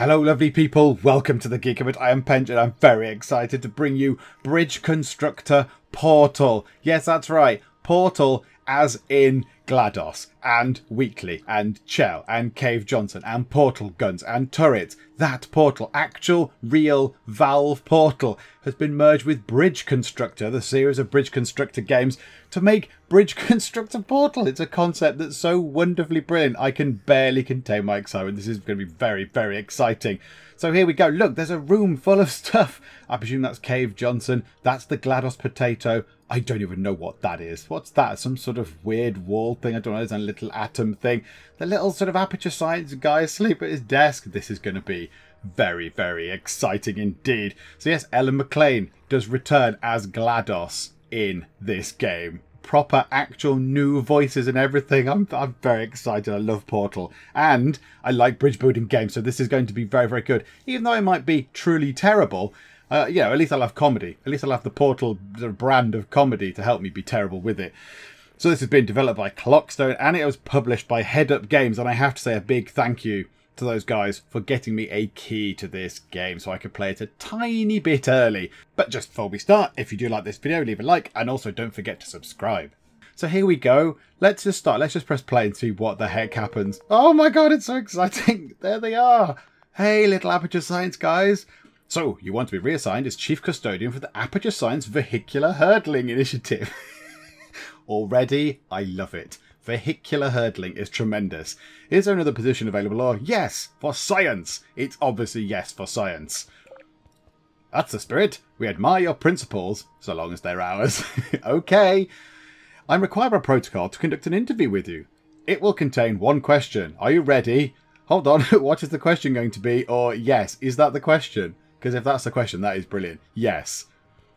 Hello lovely people, welcome to the Geekabit. I am Penj and I'm very excited to bring you Bridge Constructor Portal. Yes, that's right, Portal as in GLaDOS and Wheatley and Chell and Cave Johnson and portal guns and turrets. That portal, actual real Valve portal, has been merged with Bridge Constructor, the series of Bridge Constructor games, to make Bridge Constructor Portal. It's a concept that's so wonderfully brilliant I can barely contain my excitement. This is going to be very, very exciting. So here we go. Look, there's a room full of stuff. I presume that's Cave Johnson. That's the GLaDOS potato. I don't even know what that is. What's that? Some sort of weird wall thing. I don't know. It's a little atom thing. The little sort of Aperture Science guy asleep at his desk. This is going to be very, very exciting indeed. So yes, Ellen McLain does return as GLaDOS in this game. Proper, actual new voices and everything. I'm very excited. I love Portal. And I like bridge building games. So this is going to be very, very good. Even though it might be truly terrible. You know, at least I'll have comedy. At least I'll have the Portal brand of comedy to help me be terrible with it. So this has been developed by Clockstone and it was published by Head Up Games. And I have to say a big thank you to those guys for getting me a key to this game so I could play it a tiny bit early. But just before we start, if you do like this video, leave a like and also don't forget to subscribe. So here we go. Let's just start. Let's just press play and see what the heck happens. Oh my God, it's so exciting. There they are. Hey, little Aperture Science guys. So, you want to be reassigned as Chief Custodian for the Aperture Science Vehicular Hurtling Initiative. Already, I love it. Vehicular hurdling is tremendous. Is there another position available? Or yes, for science. It's obviously yes for science. That's the spirit. We admire your principles, so long as they're ours. Okay. I'm required by protocol to conduct an interview with you. It will contain one question. Are you ready? Hold on, what is the question going to be? Or yes, is that the question? Because if that's the question, that is brilliant. Yes.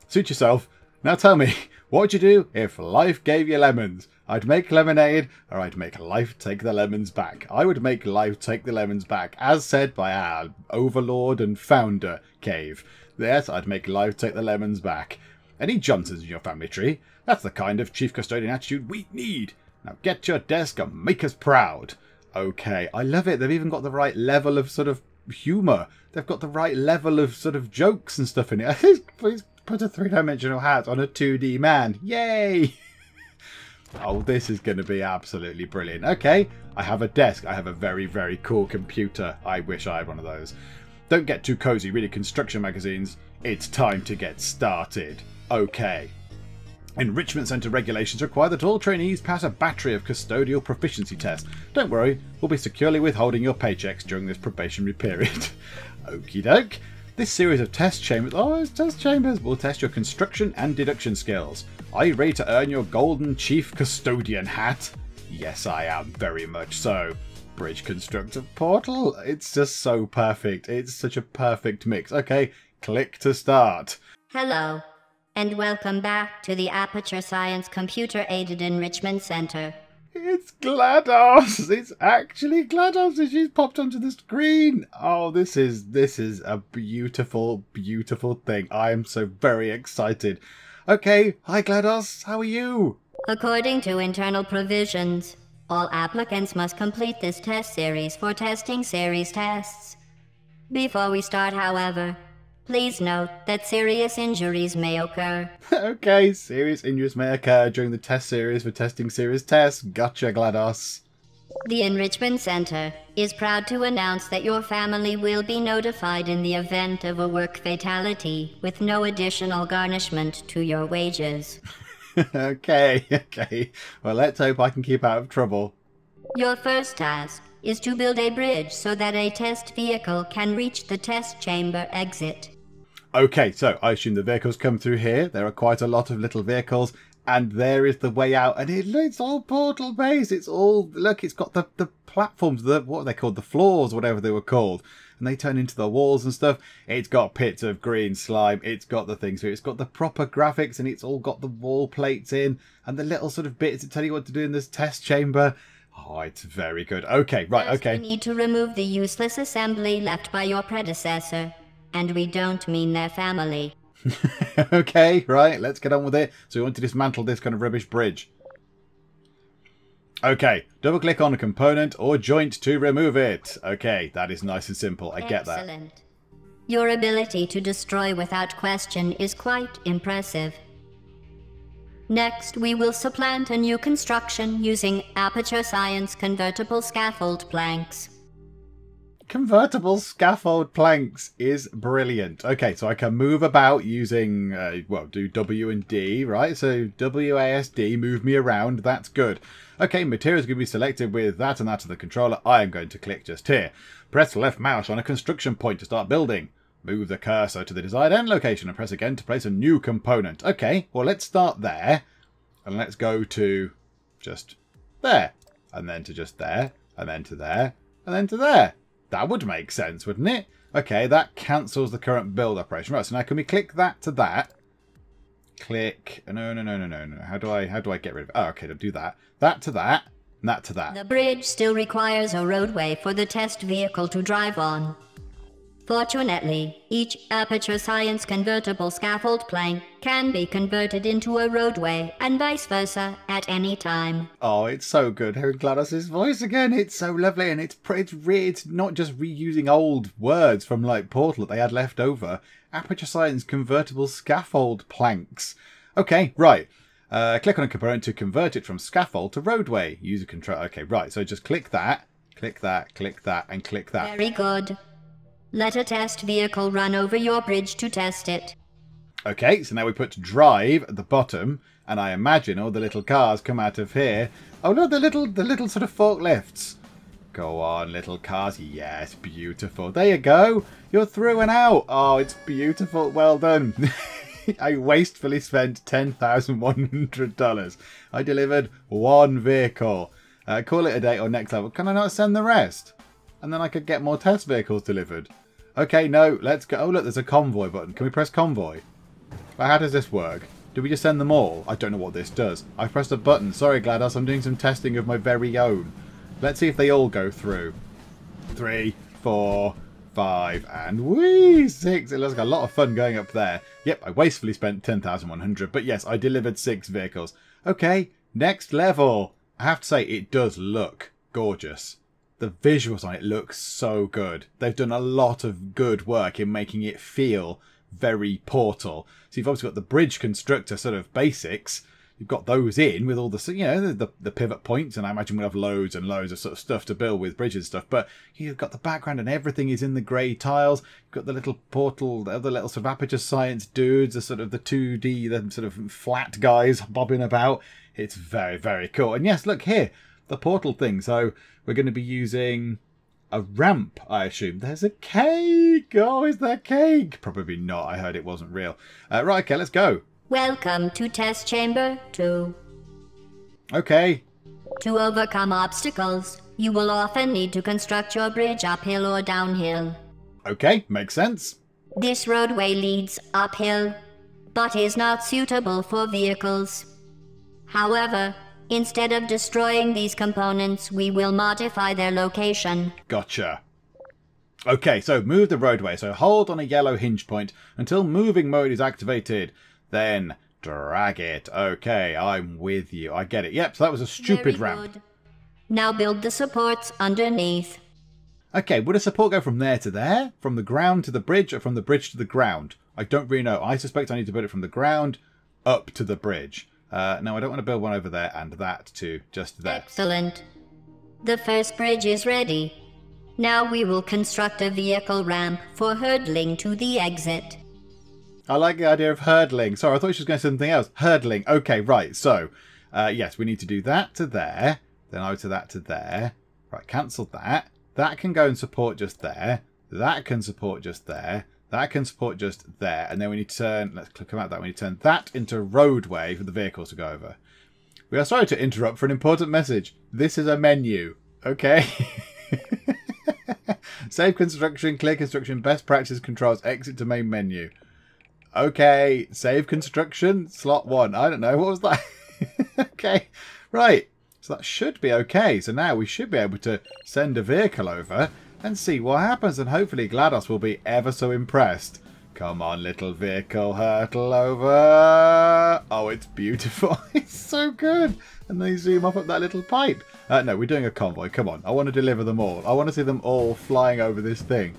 Suit yourself. Now tell me, what would you do if life gave you lemons? I'd make lemonade, or I'd make life take the lemons back. I would make life take the lemons back, as said by our overlord and founder, Cave. Yes, I'd make life take the lemons back. Any Johnsons in your family tree? That's the kind of Chief Custodian attitude we need. Now get your desk and make us proud. Okay, I love it. They've even got the right level of sort of humour. They've got the right level of sort of jokes and stuff in it. Please put a three-dimensional hat on a 2D man. Yay! Oh, this is going to be absolutely brilliant. Okay, I have a desk. I have a very, very cool computer. I wish I had one of those. Don't get too cozy reading construction magazines. It's time to get started. Okay. Enrichment Centre regulations require that all trainees pass a battery of custodial proficiency tests. Don't worry, we'll be securely withholding your paychecks during this probationary period. Okie doke. This series of test chambers... Oh, it's test chambers! We'll test your construction and deduction skills. Are you ready to earn your golden Chief Custodian hat? Yes, I am. Very much so. Bridge Constructor Portal? It's just so perfect. It's such a perfect mix. Okay, click to start. Hello. And welcome back to the Aperture Science Computer-Aided Enrichment Centre. It's GLaDOS! It's actually GLaDOS and she's popped onto the screen! Oh, this is a beautiful, beautiful thing. I am so very excited. Okay, hi GLaDOS, how are you? According to internal provisions, all applicants must complete this test series for testing series tests. Before we start, however, please note that serious injuries may occur. Okay, serious injuries may occur during the test series for testing series tests. Gotcha, GLaDOS. The Enrichment Centre is proud to announce that your family will be notified in the event of a work fatality with no additional garnishment to your wages. Okay. Well, let's hope I can keep out of trouble. Your first task is to build a bridge so that a test vehicle can reach the test chamber exit. Okay, so I assume the vehicles come through here. There are quite a lot of little vehicles and there is the way out. And it's all portal based. It's all, look, it's got the platforms, what are they called? The floors, whatever they were called. And they turn into the walls and stuff. It's got pits of green slime. It's got the things here. It's got the proper graphics and it's all got the wall plates in and the little sort of bits that tell you what to do in this test chamber. Oh, it's very good. Okay, right, okay. We need to remove the useless assembly left by your predecessor. And we don't mean their family. Okay, right, let's get on with it. So we want to dismantle this kind of rubbish bridge. Okay, double click on a component or joint to remove it. Okay, that is nice and simple. I get that. Excellent. Your ability to destroy without question is quite impressive. Next, we will supplant a new construction using Aperture Science Convertible Scaffold Planks. Convertible Scaffold Planks is brilliant. Okay, so I can move about using, well, do W and D, right? So WASD, move me around, that's good. Okay, materials can be selected with that and that of the controller. I am going to click just here. Press left mouse on a construction point to start building. Move the cursor to the desired end location and press again to place a new component. Okay, well, let's start there. And let's go to just there. And then to just there. And then to there. And then to there. That would make sense, wouldn't it? Okay, that cancels the current build operation. Right, so now can we click that to that? Click. No. How do I get rid of it? Oh, okay, I'll do that. That to that. And that to that. The bridge still requires a roadway for the test vehicle to drive on. Fortunately, each Aperture Science Convertible Scaffold Plank can be converted into a roadway and vice versa at any time. Oh, it's so good hearing GLaDOS's voice again. It's so lovely, and it's not just reusing old words from like Portal that they had left over. Aperture Science Convertible Scaffold Planks. Okay, right. Click on a component to convert it from scaffold to roadway. User control. Okay, right. So just click that, click that, click that, and click that. Very good. Let a test vehicle run over your bridge to test it. Okay, so now we put drive at the bottom, and I imagine all the little cars come out of here. Oh no, the little sort of forklifts. Go on, little cars. Yes, beautiful. There you go. You're through and out. Oh, it's beautiful. Well done. I wastefully spent $10,100. I delivered one vehicle. Call it a day or next level. Can I not send the rest? And then I could get more test vehicles delivered. Okay, no, let's go. Oh, look, there's a convoy button. Can we press convoy? But how does this work? Do we just send them all? I don't know what this does. I pressed a button. Sorry, GLaDOS, I'm doing some testing of my very own. Let's see if they all go through. 3, 4, 5, and whee, 6. It looks like a lot of fun going up there. Yep, I wastefully spent 10,100, but yes, I delivered 6 vehicles. Okay, next level. I have to say, it does look gorgeous. The visuals on it look so good. They've done a lot of good work in making it feel very Portal. So you've obviously got the bridge constructor sort of basics. You've got those in with all the, you know, the pivot points, and I imagine we'll have loads and loads of sort of stuff to build with bridges and stuff. But you've got the background and everything is in the grey tiles. You've got the little Portal, the other little sort of Aperture Science dudes, the sort of the 2D, the sort of flat guys bobbing about. It's very, very cool. And yes, look here. The portal thing, so we're going to be using a ramp, I assume. There's a cake! Oh, is there cake? Probably not, I heard it wasn't real. Right, okay, let's go. Welcome to Test Chamber 2. Okay. To overcome obstacles, you will often need to construct your bridge uphill or downhill. Okay, makes sense. This roadway leads uphill, but is not suitable for vehicles. However, instead of destroying these components, we will modify their location. Gotcha. Okay, so move the roadway. So hold on a yellow hinge point until moving mode is activated. Then drag it. Okay, I'm with you. I get it. Yep, so that was a stupid ramp. Now build the supports underneath. Okay, would a support go from there to there? From the ground to the bridge, or from the bridge to the ground? I don't really know. I suspect I need to build it from the ground up to the bridge. No, I don't want to build one over there and that too, just there. Excellent. The first bridge is ready. Now we will construct a vehicle ramp for hurdling to the exit. I like the idea of hurdling. Sorry, I thought she was going to say something else. Hurdling. Okay, right. So, yes, we need to do that to there. Then over to that to there. Right, cancel that. That can go and support just there. That can support just there. That can support just there, and then we need to turn, let's click about that, we need to turn that into roadway for the vehicles to go over. We are sorry to interrupt for an important message. This is a menu, okay? Save construction, clear construction, best practice controls, exit to main menu. Okay, save construction, slot 1. I don't know, what was that? Okay, right, so that should be okay. So now we should be able to send a vehicle over and see what happens, and hopefully GLaDOS will be ever so impressed. Come on, little vehicle, hurtle over. Oh, it's beautiful. It's so good. And they zoom up that little pipe. No, we're doing a convoy. Come on. I want to deliver them all. I want to see them all flying over this thing.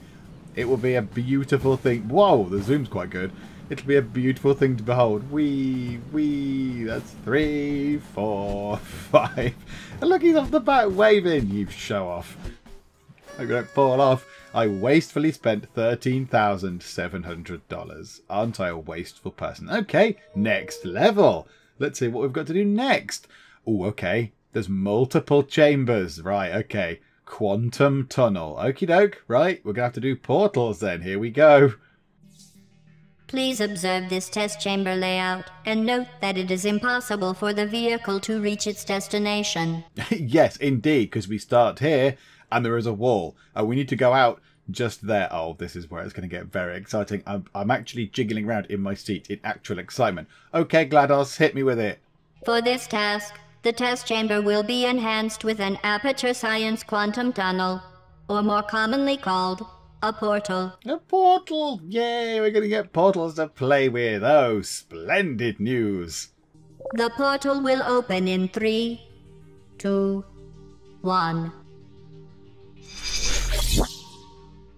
It will be a beautiful thing. Whoa, the zoom's quite good. It'll be a beautiful thing to behold. Wee, wee. That's 3, 4, 5. And look, he's off the back waving. You show off. I hope you don't fall off. I wastefully spent $13,700. Aren't I a wasteful person? Okay, next level. Let's see what we've got to do next. Oh, okay. There's multiple chambers. Right, okay. Quantum tunnel. Okie doke. Right, we're going to have to do portals then. Here we go. Please observe this test chamber layout and note that it is impossible for the vehicle to reach its destination. Yes, indeed, because we start here and there is a wall. And we need to go out just there. Oh, this is where it's going to get very exciting. I'm actually jiggling around in my seat in actual excitement. Okay, GLaDOS, hit me with it. For this task, the test chamber will be enhanced with an Aperture Science Quantum Tunnel, or more commonly called a portal. A portal! Yay, we're going to get portals to play with. Oh, splendid news. The portal will open in 3, 2, 1.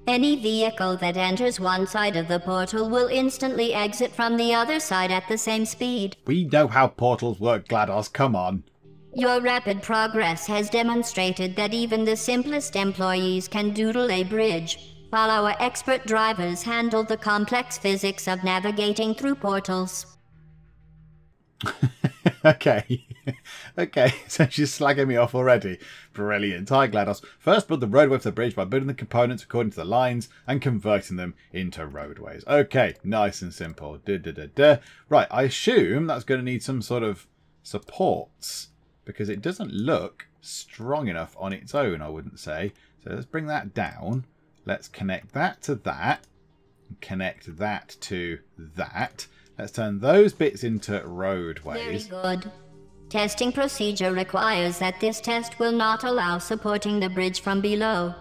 Any vehicle that enters one side of the portal will instantly exit from the other side at the same speed. We know how portals work, GLaDOS, come on. Your rapid progress has demonstrated that even the simplest employees can doodle a bridge, while our expert drivers handle the complex physics of navigating through portals. Okay. Okay, so she's slagging me off already. Brilliant. Hi, GLaDOS. First, build the roadway for the bridge by building the components according to the lines and converting them into roadways. Okay, nice and simple. Right, I assume that's going to need some sort of supports, because it doesn't look strong enough on its own, I wouldn't say. So let's bring that down. Let's connect that to that. Connect that to that. Let's turn those bits into roadways. Very good. Testing procedure requires that this test will not allow supporting the bridge from below.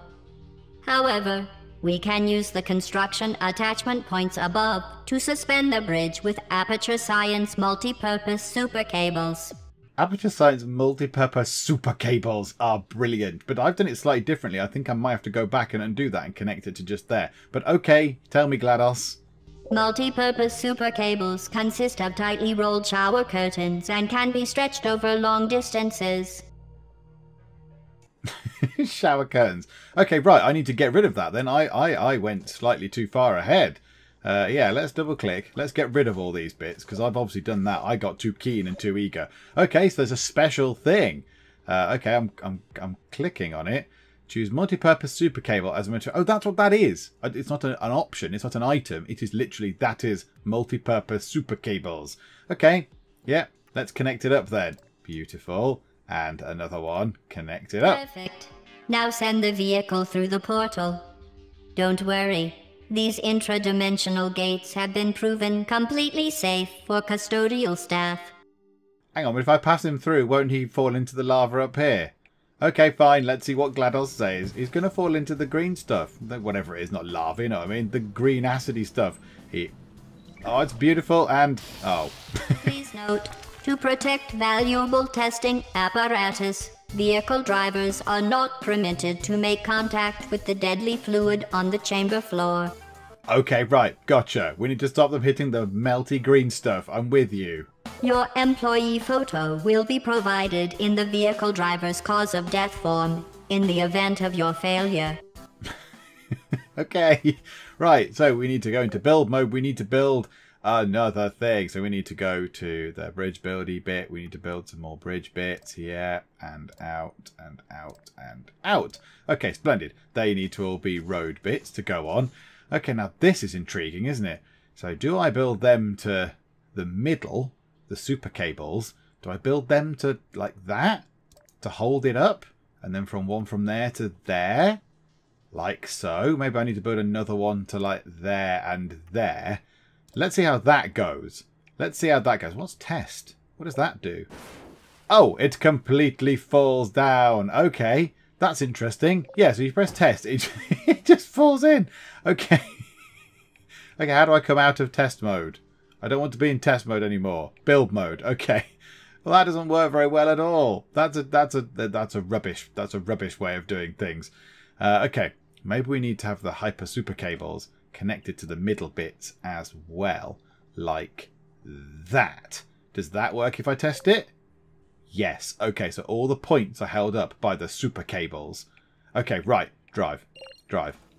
However, we can use the construction attachment points above to suspend the bridge with Aperture Science Multipurpose Super Cables. Aperture Science Multipurpose Super Cables are brilliant, but I've done it slightly differently. I think I might have to go back and undo that and connect it to just there. But okay, tell me, GLaDOS. Multipurpose super cables consist of tightly rolled shower curtains and can be stretched over long distances. Shower curtains. Okay, right, I need to get rid of that then. I went slightly too far ahead. Yeah, let's double click. Let's get rid of all these bits, because I've obviously done that. I got too keen and too eager. Okay, so there's a special thing. Okay, I'm clicking on it. Choose multi-purpose super cable as a material. Oh, that's what that is. It's not an option. It's not an item. It is literally, that is multi-purpose super cables. Okay. Yeah. Let's connect it up then. Beautiful. And another one. Connect it up. Perfect. Now send the vehicle through the portal. Don't worry. These intra-dimensional gates have been proven completely safe for custodial staff. Hang on. But if I pass him through, won't he fall into the lava up here? Okay, fine. Let's see what GLaDOS says. He's going to fall into the green stuff. Whatever it is, not lava, you know what I mean? The green acidy stuff. Oh, it's beautiful and... Oh. Please note, to protect valuable testing apparatus, vehicle drivers are not permitted to make contact with the deadly fluid on the chamber floor. Okay, right. Gotcha. We need to stop them hitting the melty green stuff. I'm with you. Your employee photo will be provided in the vehicle driver's cause of death form in the event of your failure. Okay, right, so we need to go into build mode. We need to build another thing. So we need to go to the bridge buildy bit. We need to build some more bridge bits here and out and out and out. Okay, splendid. They need to all be road bits to go on. Okay, now this is intriguing, isn't it? So do I build them to the middle? The super cables, do I build them to like that to hold it up, and then from one from there to there, like so? Maybe I need to build another one to like there and there. Let's see how that goes. Let's see how that goes. What's test? What does that do? Oh, it completely falls down. Okay, that's interesting. Yeah, so you press test, it just falls in. Okay. Okay, how do I come out of test mode? I don't want to be in test mode anymore. Build mode. Okay. Well, that doesn't work very well at all. That's a rubbish way of doing things. Okay, maybe we need to have the hyper super cables connected to the middle bits as well, like that. Does that work if I test it? Yes. Okay, so all the points are held up by the super cables. Okay, right. Drive.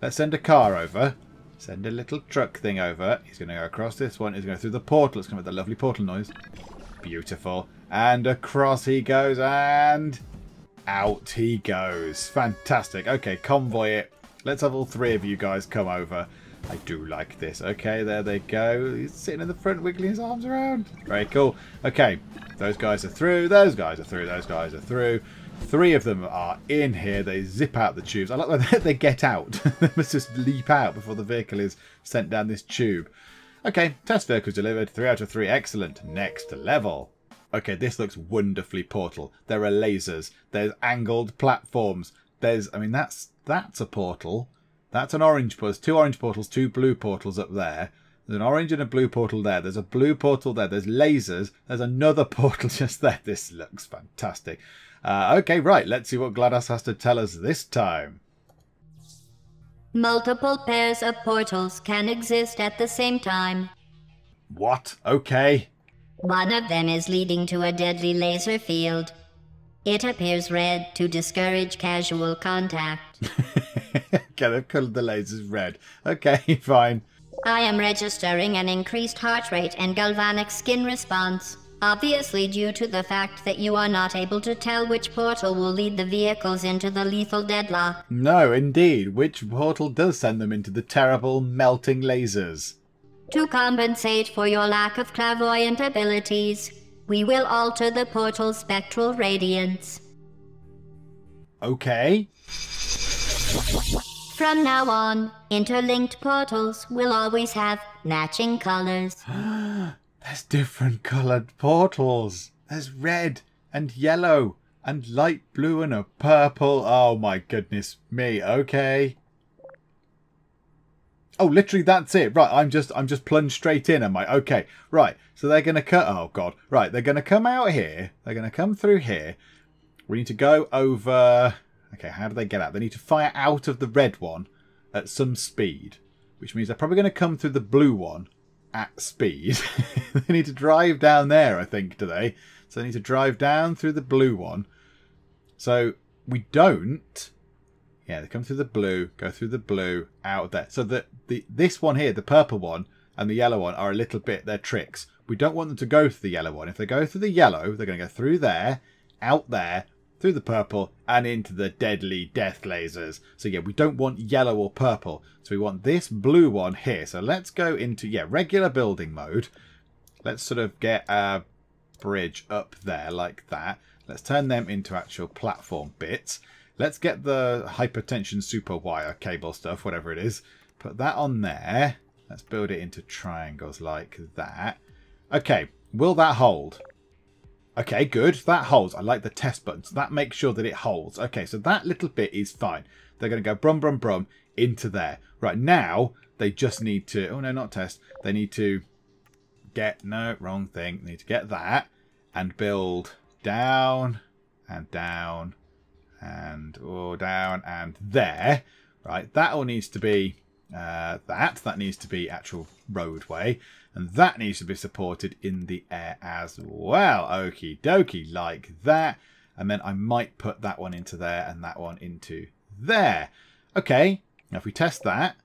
Let's send a car over. Send a little truck thing over. He's going to go across this one. He's going to go through the portal. It's going to make the lovely portal noise. Beautiful. And across he goes and out he goes. Fantastic. Okay, convoy it. Let's have all three of you guys come over. I do like this. Okay, there they go. He's sitting in the front, wiggling his arms around. Very cool. Okay, those guys are through. Those guys are through. Those guys are through. Three of them are in here. They zip out the tubes. I like that they get out. They must just leap out before the vehicle is sent down this tube. Okay, test vehicles delivered. 3 out of 3. Excellent. Next level. Okay, this looks wonderfully Portal. There are lasers. There's angled platforms. There's, I mean, that's a portal. That's an orange. There's 2 orange portals, 2 blue portals up there. There's an orange and a blue portal there. There's a blue portal there. There's lasers. There's another portal just there. This looks fantastic. Okay, right. Let's see what GLaDOS has to tell us this time. Multiple pairs of portals can exist at the same time. What? Okay. One of them is leading to a deadly laser field. It appears red to discourage casual contact. Okay, they've colored the lasers red. Okay, fine. I am registering an increased heart rate and galvanic skin response, obviously due to the fact that you are not able to tell which portal will lead the vehicles into the lethal deadlock. No, indeed. Which portal does send them into the terrible melting lasers? To compensate for your lack of clairvoyant abilities, we will alter the portal's spectral radiance. Okay. From now on, interlinked portals will always have matching colours. There's different coloured portals. There's red and yellow and light blue and a purple. Oh my goodness me. Okay. Oh, literally that's it. Right, I'm just plunged straight in, am I? Okay, right. So they're going to cut. Oh God. Right, they're going to come out here. They're going to come through here. We need to go over... Okay, how do they get out? They need to fire out of the red one at some speed, which means they're probably going to come through the blue one at speed. They need to drive down there, I think, do they? So they need to drive down through the blue one. So we don't... Yeah, they come through the blue, go through the blue, out there. So this one here, the purple one and the yellow one are a little bit their tricks. We don't want them to go through the yellow one. If they go through the yellow, they're going to go through there, out there, through the purple and into the deadly death lasers. So yeah, we don't want yellow or purple. So we want this blue one here. So let's go into, yeah, regular building mode. Let's sort of get a bridge up there like that. Let's turn them into actual platform bits. Let's get the hypertension super wire cable stuff, whatever it is. Put that on there. Let's build it into triangles like that. Okay, will that hold? Okay, good. That holds. I like the test button. So that makes sure that it holds. Okay, so that little bit is fine. They're going to go brum, brum, brum into there. Right, now they just need to... Oh, no, not test. They need to get... No, wrong thing. They need to get that and build down and down... and oh, down and there. Right, that all needs to be that needs to be actual roadway, and that needs to be supported in the air as well. Okie dokie, like that. And then I might put that one into there and that one into there. Okay, now if we test that.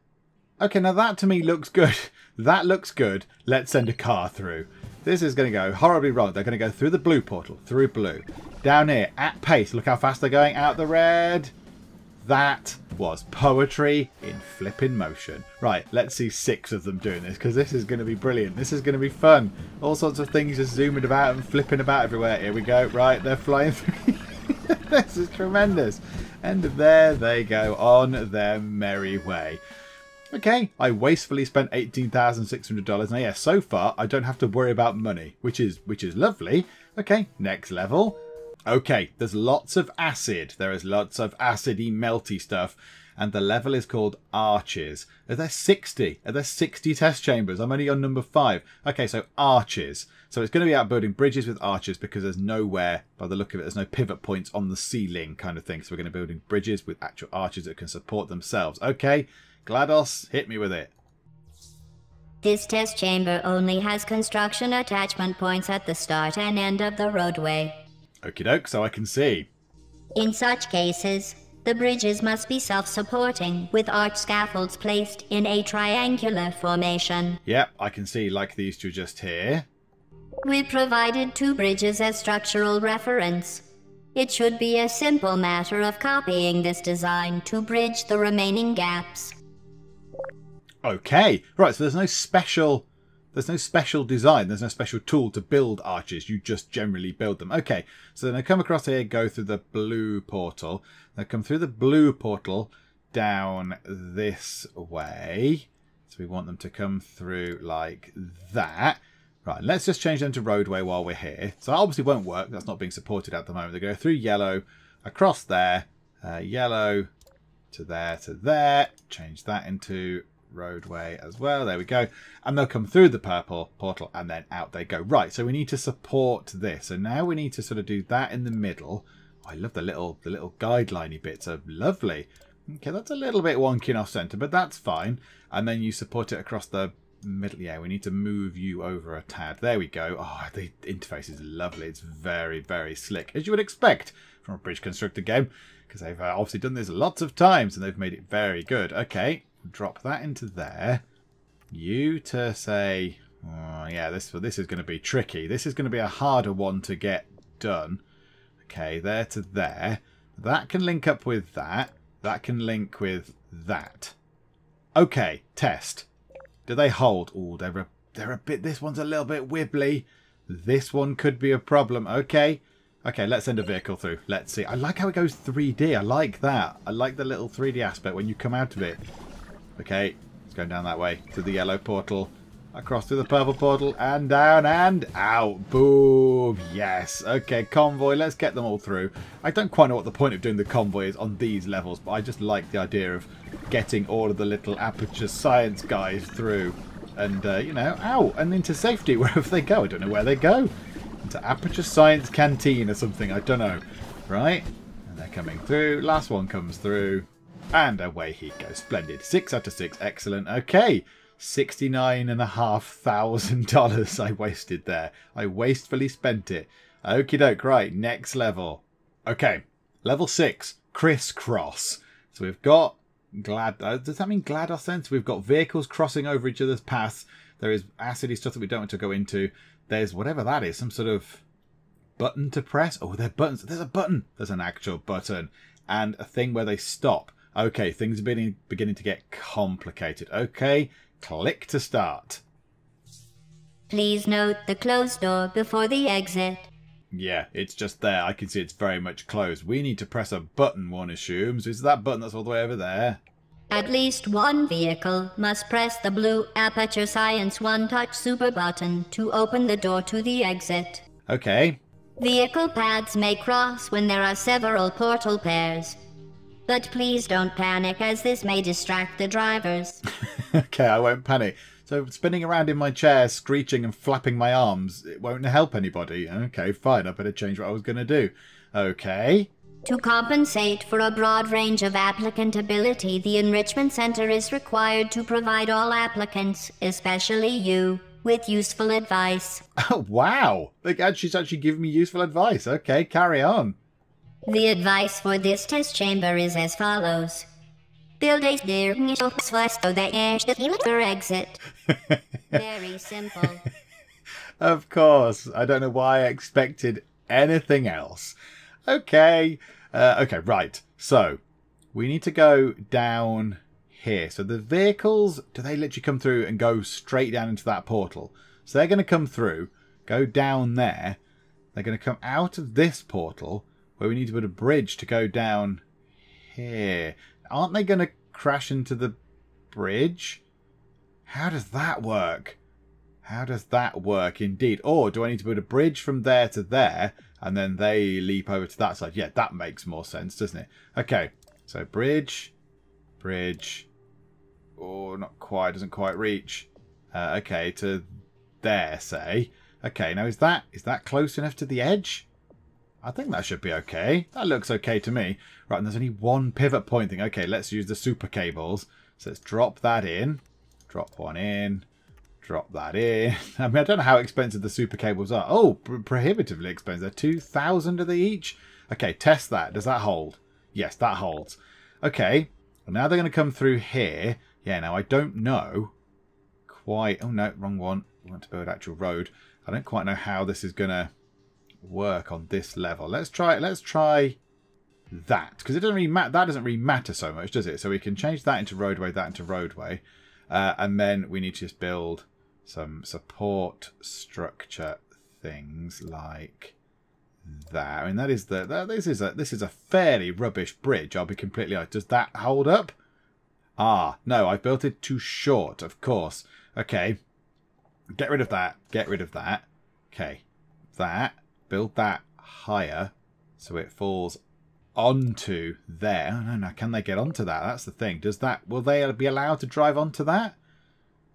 Okay, now that to me looks good. That looks good. Let's send a car through. This is going to go horribly wrong. They're going to go through the blue portal, through blue, down here, at pace. Look how fast they're going, out the red. That was poetry in flipping motion. Right, let's see 6 of them doing this, because this is going to be brilliant. This is going to be fun. All sorts of things just zooming about and flipping about everywhere. Here we go. Right, they're flying through. This is tremendous. And there they go, on their merry way. Okay, I wastefully spent $18,600. Now, yeah, so far, I don't have to worry about money, which is lovely. Okay, next level. Okay, there's lots of acid. There is lots of acidy, melty stuff. and the level is called Arches. Are there 60? Are there 60 test chambers? I'm only on number 5. Okay, so Arches. So it's going to be out building bridges with arches because there's nowhere, by the look of it, there's no pivot points on the ceiling kind of thing. So we're going to be building bridges with actual arches that can support themselves. Okay, GLaDOS, hit me with it. This test chamber only has construction attachment points at the start and end of the roadway. Okie doke, so I can see. In such cases, the bridges must be self-supporting, with arch scaffolds placed in a triangular formation. Yep, I can see like these two just here. We provided 2 bridges as structural reference. It should be a simple matter of copying this design to bridge the remaining gaps. Okay, right, so there's no special design, there's no special tool to build arches, you just generally build them. Okay, so then I come across here, go through the blue portal, then I come through the blue portal down this way. So we want them to come through like that. Right, let's just change them to roadway while we're here. So that obviously won't work, that's not being supported at the moment. They go through yellow, across there, yellow to there, change that into roadway as well. There we go. And they'll come through the purple portal and then out they go. Right, so we need to support this. So now we need to sort of do that in the middle. Oh, I love the little guideliney bits are lovely. Okay, that's a little bit wonky off centre, but that's fine. And then you support it across the middle. Yeah, we need to move you over a tad. There we go. Oh, the interface is lovely. It's very, very slick, as you would expect from a Bridge Constructor game, because they've obviously done this lots of times and they've made it very good. Okay. Drop that into there. You to say, oh, yeah, this is going to be tricky. This is going to be a harder one to get done. Okay, there to there. That can link up with that. That can link with that. Okay, test. Do they hold? Oh, they're a bit. This one's a little bit wibbly. This one could be a problem. Okay. Okay, let's send a vehicle through. Let's see. I like how it goes 3D. I like that. I like the little 3D aspect when you come out of it. Okay, it's going down that way, through the yellow portal, across through the purple portal, and down and out. Boom. Yes. Okay, convoy. Let's get them all through. I don't quite know what the point of doing the convoy is on these levels, but I just like the idea of getting all of the little Aperture Science guys through and, you know, out and into safety wherever they go. I don't know where they go. Into Aperture Science Canteen or something. I don't know. Right? And they're coming through. Last one comes through. And away he goes. Splendid. 6 out of 6. Excellent. Okay. $69,500 I wasted there. I wastefully spent it. Okie doke. Right. Next level. Okay. Level 6. Crisscross. So we've got GLaDOS. Does that mean GLaDOS then? So we've got vehicles crossing over each other's paths. There is acidy stuff that we don't want to go into. There's whatever that is. Some sort of button to press. Oh, there are buttons. There's a button. There's an actual button. And a thing where they stop. Okay, things are beginning to get complicated. Okay, click to start. Please note the closed door before the exit. Yeah, it's just there. I can see it's very much closed. We need to press a button, one assumes. Is that button that's all the way over there? At least one vehicle must press the blue Aperture Science One Touch Super button to open the door to the exit. Okay. Vehicle paths may cross when there are several portal pairs. But please don't panic, as this may distract the drivers. Okay, I won't panic. So spinning around in my chair, screeching and flapping my arms, it won't help anybody. Okay, fine, I better change what I was going to do. Okay. To compensate for a broad range of applicant ability, the Enrichment Centre is required to provide all applicants, especially you, with useful advice. Oh, wow. She's actually giving me useful advice. Okay, carry on. The advice for this test chamber is as follows. Build a steering first so that you exit. Very simple. Of course. I don't know why I expected anything else. Okay. Okay, right. So, we need to go down here. So the vehicles, do they literally come through and go straight down into that portal? So they're going to come through, go down there. They're going to come out of this portal, where we need to put a bridge to go down here. Aren't they going to crash into the bridge? How does that work? How does that work indeed? Or do I need to put a bridge from there to there and then they leap over to that side? Yeah, that makes more sense, doesn't it? Okay, so bridge bridge. Oh, not quite. Doesn't quite reach. Okay, to there, say. Okay, now is that close enough to the edge? I think that should be okay. That looks okay to me. Right, and there's only one pivot point thing. Okay, let's use the super cables. So let's drop that in. Drop one in. Drop that in. I mean, I don't know how expensive the super cables are. Oh, prohibitively expensive. They're 2,000 of they each. Okay, test that. Does that hold? Yes, that holds. Okay, well, now they're going to come through here. Yeah, now I don't know quite... Oh, no, wrong one. We want to build actual road. I don't quite know how this is going to work on this level. Let's try that, because it doesn't really matter. That doesn't really matter so much, does it? So we can change that into roadway, that into roadway, and then we need to just build some support structure things like that. I mean, that is the this is a fairly rubbish bridge. I'll be completely honest. Does that hold up? Ah, no, I built it too short. Of course. Okay, get rid of that. Get rid of that. Okay, that. Build that higher so it falls onto there. Oh, no, no, can they get onto that? That's the thing. Does that, will they be allowed to drive onto that?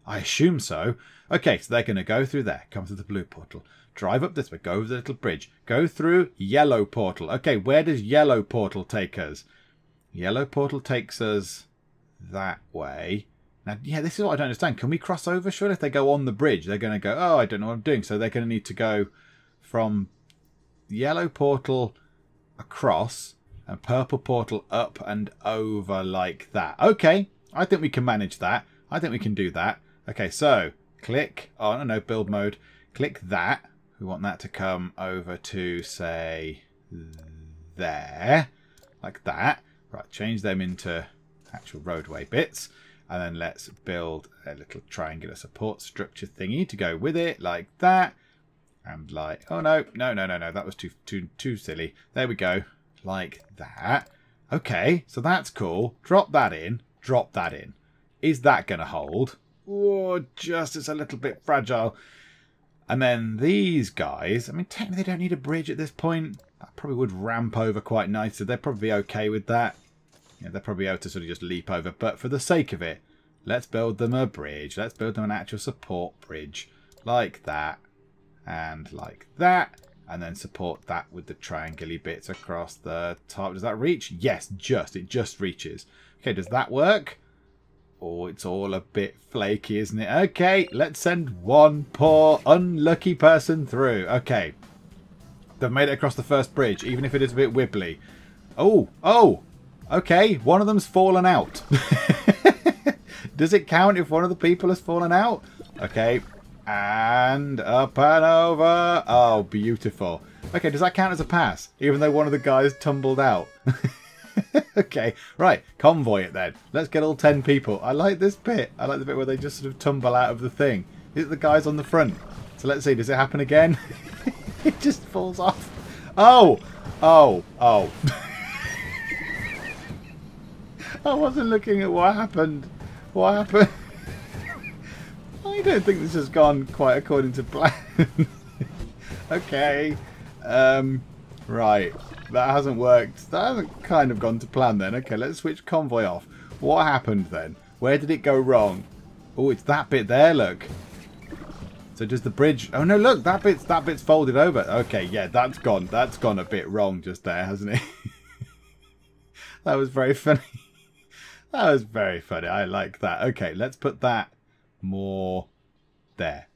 I assume so. Okay, so they're going to go through there, come through the blue portal, drive up this way, go over the little bridge, go through yellow portal. Okay, where does yellow portal take us? Yellow portal takes us that way. Now, yeah, this is what I don't understand. Can we cross over? Sure, if they go on the bridge, they're going to go, oh, I don't know what I'm doing. So they're going to need to go from yellow portal across and purple portal up and over like that. Okay, I think we can manage that. I think we can do that. Okay, so click on, no, build mode. Click that. We want that to come over to, say, there. Like that. Right, change them into actual roadway bits. And then let's build a little triangular support structure thingy to go with it like that. And like, oh no, no, no, no, no, that was too silly. There we go, like that. Okay, so that's cool. Drop that in, drop that in. Is that going to hold? Oh, just it's a little bit fragile. And then these guys, I mean, technically they don't need a bridge at this point. That probably would ramp over quite nicely. They're probably okay with that. Yeah, they're probably able to sort of just leap over. But for the sake of it, let's build them a bridge. Let's build them an actual support bridge, like that. And like that, and then support that with the triangular bits across the top. Does that reach? Yes, it just reaches. Okay, does that work? Oh, it's all a bit flaky, isn't it? Okay, let's send one poor unlucky person through. Okay, they've made it across the first bridge, even if it is a bit wibbly. Oh, oh, okay, one of them's fallen out. Does it count if one of the people has fallen out? Okay. And up and over. Oh, beautiful. Okay, does that count as a pass? Even though one of the guys tumbled out. Okay, right. Convoy it then. Let's get all 10 people. I like this bit. I like the bit where they just sort of tumble out of the thing. It's the guys on the front. So let's see. Does it happen again? It just falls off. Oh! Oh! Oh. I wasn't looking at what happened. What happened? I don't think this has gone quite according to plan. Okay. Right. That hasn't worked. That hasn't kind of gone to plan then. Okay, let's switch convoy off. What happened then? Where did it go wrong? Oh, it's that bit there, look. So does the bridge... Oh, no, look. That bit's folded over. Okay, yeah, that's gone. That's gone a bit wrong just there, hasn't it? That was very funny. That was very funny. I like that. Okay, let's put that... more there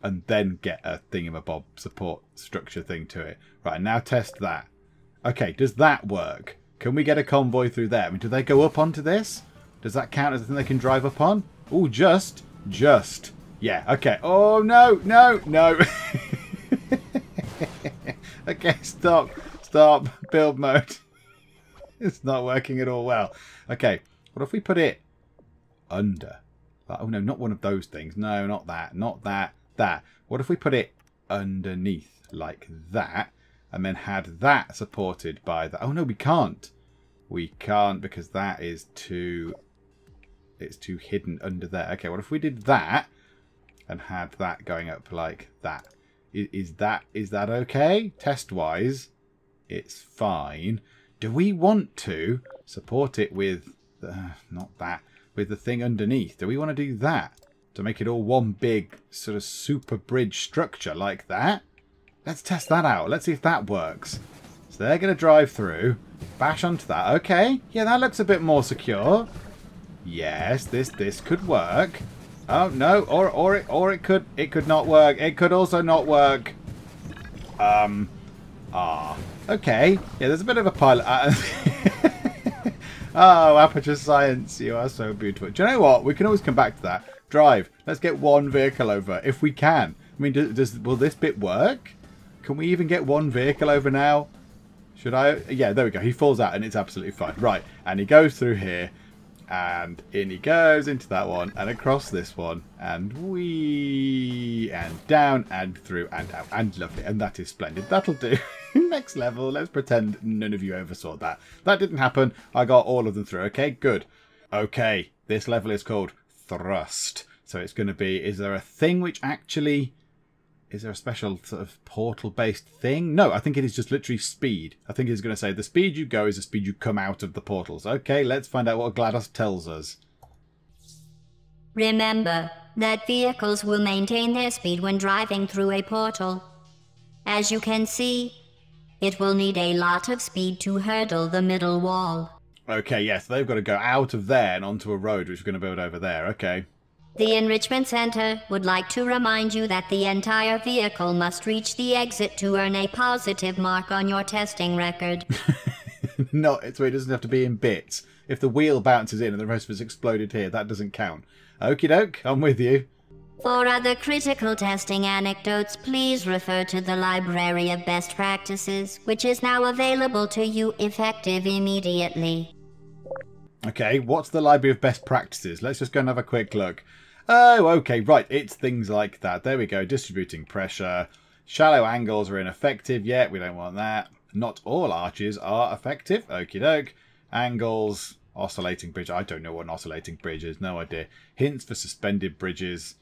and then get a thingamabob support structure thing to it. Right, now test that. Okay, does that work? Can we get a convoy through there? I mean, do they go up onto this? Does that count as a thing they can drive up on? Oh, just yeah. Okay. Oh no, no, no. Okay, stop build mode. It's not working at all well. Okay, what if we put it under? Oh no, not one of those things. No, not that, not that, that. What if we put it underneath like that and then had that supported by that? Oh no, we can't. We can't because that is too, it's too hidden under there. Okay, what if we did that and had that going up like that? Is that okay? Test-wise, it's fine. Do we want to support it with not that, with the thing underneath. Do we want to do that to make it all one big sort of super bridge structure like that? Let's test that out. Let's see if that works. So they're going to drive through, bash onto that. Okay, yeah, that looks a bit more secure. Yes, this could work. Oh no, or it could not work. It could also not work. Okay. Yeah, there's a bit of a pilot. Oh, Aperture Science, you are so beautiful. Do you know what? We can always come back to that. Drive. Let's get one vehicle over if we can. I mean, will this bit work? Can we even get one vehicle over now? Should I? Yeah, there we go. He falls out and it's absolutely fine. Right, and he goes through here. And in he goes into that one and across this one and wee and down and through and out and lovely. And that is splendid. That'll do. Next level. Let's pretend none of you ever saw that. That didn't happen. I got all of them through. Okay, good. Okay, this level is called Thrust. So it's going to be, is there a thing which actually, is there a special sort of portal based thing? No, I think it is just literally speed. I think it's going to say the speed you go is the speed you come out of the portals. Okay, let's find out what GLaDOS tells us. Remember that vehicles will maintain their speed when driving through a portal. As you can see, it will need a lot of speed to hurdle the middle wall. Okay, yes, yeah, so they've got to go out of there and onto a road which we're going to build over there. Okay. The Enrichment Centre would like to remind you that the entire vehicle must reach the exit to earn a positive mark on your testing record. No, it's where it doesn't have to be in bits. If the wheel bounces in and the rest of it's exploded here, that doesn't count. Okie doke, I'm with you. For other critical testing anecdotes, please refer to the Library of Best Practices, which is now available to you effective immediately. Okay, what's the Library of Best Practices? Let's just go and have a quick look. Oh, okay, right. It's things like that. There we go. Distributing pressure. Shallow angles are ineffective. Yeah, we don't want that. Not all arches are effective. Okie doke. Angles. Oscillating bridge. I don't know what an oscillating bridge is. No idea. Hints for suspended bridges.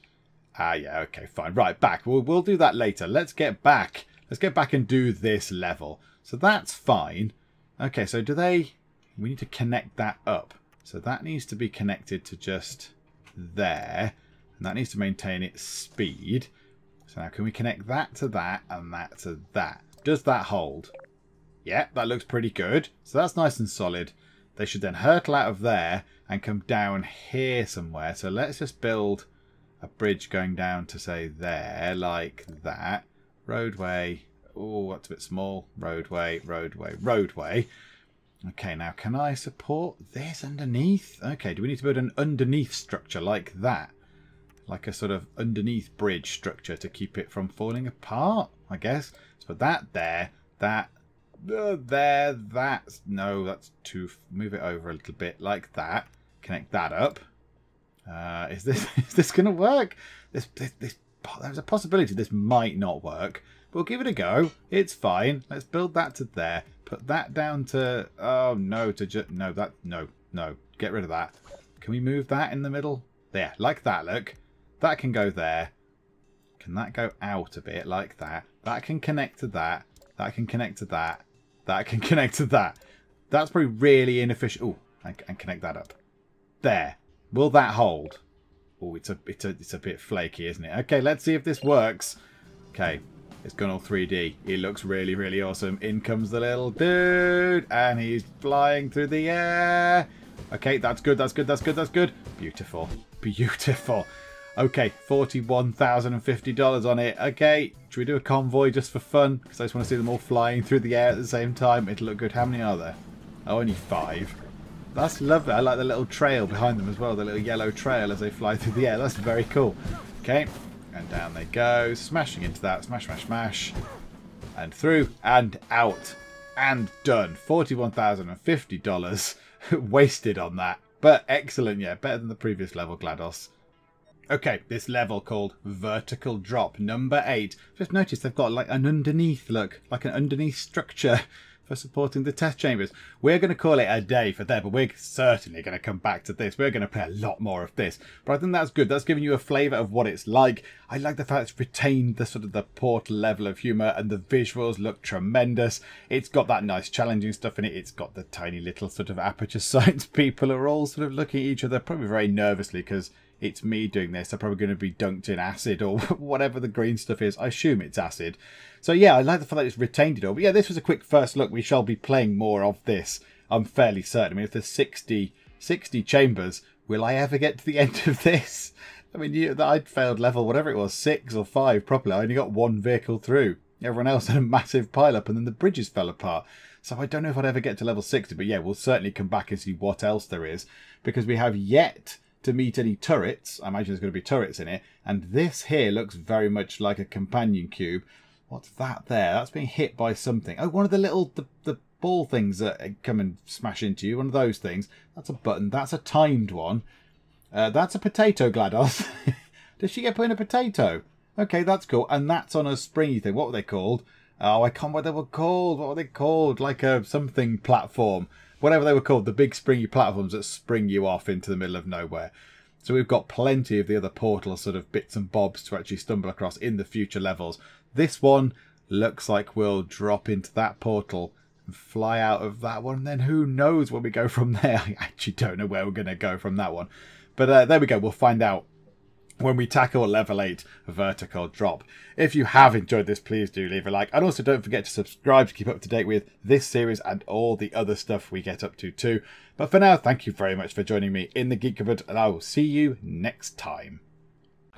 Ah, yeah, okay, fine. Right, back. We'll do that later. Let's get back. Let's get back and do this level. So that's fine. Okay, so do they... We need to connect that up. So that needs to be connected to just there. And that needs to maintain its speed. So now can we connect that to that and that to that? Does that hold? Yeah, that looks pretty good. So that's nice and solid. They should then hurtle out of there and come down here somewhere. So let's just build a bridge going down to, say, there, like that. Roadway. Oh, that's a bit small. Roadway, roadway, roadway. Okay, now can I support this underneath? Okay, do we need to build an underneath structure like that? Like a sort of underneath bridge structure to keep it from falling apart, I guess. So that there, that there, that. No, that's too... Move it over a little bit like that. Connect that up. Is this going to work? There's a possibility this might not work. But we'll give it a go. It's fine. Let's build that to there. Put that down to, oh no, to just, no, that, no, no, get rid of that. Can we move that in the middle? There, like that, look. That can go there. Can that go out a bit like that? That can connect to that. That can connect to that. That can connect to that. That's probably really inefficient. Oh, and connect that up. There. Will that hold? Oh, it's a bit flaky, isn't it? Okay, let's see if this works. Okay. It's gone all 3D. It looks really, really awesome. In comes the little dude, and he's flying through the air. Okay, that's good, that's good, that's good, that's good. Beautiful, beautiful. Okay, $41,050 on it. Okay, should we do a convoy just for fun? Because I just want to see them all flying through the air at the same time. It'll look good. How many are there? Oh, only 5. That's lovely. I like the little trail behind them as well, the little yellow trail as they fly through the air. That's very cool. Okay. And down they go, smashing into that, smash, smash, smash, and through and out and done. $41,050 wasted on that, but excellent, yeah, better than the previous level, GLaDOS. Okay, this level called Vertical Drop, number 8. Just notice they've got like an underneath look, like an underneath structure. for supporting the test chambers. We're going to call it a day for that, but we're certainly going to come back to this. We're going to play a lot more of this, but I think that's good. That's giving you a flavour of what it's like. I like the fact it's retained the sort of the Portal level of humour, and the visuals look tremendous. It's got that nice challenging stuff in it. It's got the tiny little sort of Aperture Science people are all sort of looking at each other, probably very nervously because it's me doing this. They're probably going to be dunked in acid or whatever the green stuff is. I assume it's acid. So yeah, I like the fact that it's retained it all. But yeah, this was a quick first look. We shall be playing more of this, I'm fairly certain. I mean, if there's 60 chambers, will I ever get to the end of this? I mean, I'd failed level, whatever it was, 6 or 5 properly. I only got one vehicle through. Everyone else had a massive pile-up, and then the bridges fell apart. So I don't know if I'd ever get to level 60, but yeah, we'll certainly come back and see what else there is, because we have yet to meet any turrets. I imagine there's going to be turrets in it. And this here looks very much like a companion cube. What's that there? That's being hit by something. Oh, one of the little the ball things that come and smash into you. One of those things. That's a button. That's a timed one. That's a potato, GLaDOS. Does she get put in a potato? Okay, that's cool. And that's on a springy thing. What were they called? Oh, I can't remember what they were called. What were they called? Like a something platform. Whatever they were called, the big springy platforms that spring you off into the middle of nowhere. So we've got plenty of the other Portal sort of bits and bobs to actually stumble across in the future levels. This one looks like we'll drop into that portal and fly out of that one. Then who knows where we go from there? I actually don't know where we're going to go from that one. But there we go. We'll find out when we tackle level 8 vertical drop. If you have enjoyed this, please do leave a like. And also don't forget to subscribe to keep up to date with this series and all the other stuff we get up to too. But for now, thank you very much for joining me in the Geek Cupboard, and I will see you next time.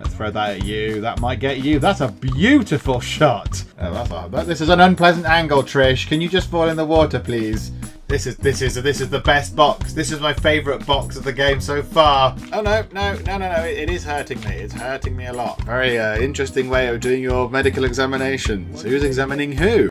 Let's throw that at you. That might get you. That's a beautiful shot. Oh, this is an unpleasant angle, Trish. Can you just fall in the water, please? This is the best box. This is my favourite box of the game so far. Oh no! It is hurting me. It's hurting me a lot. Very interesting way of doing your medical examinations. Who's examining who?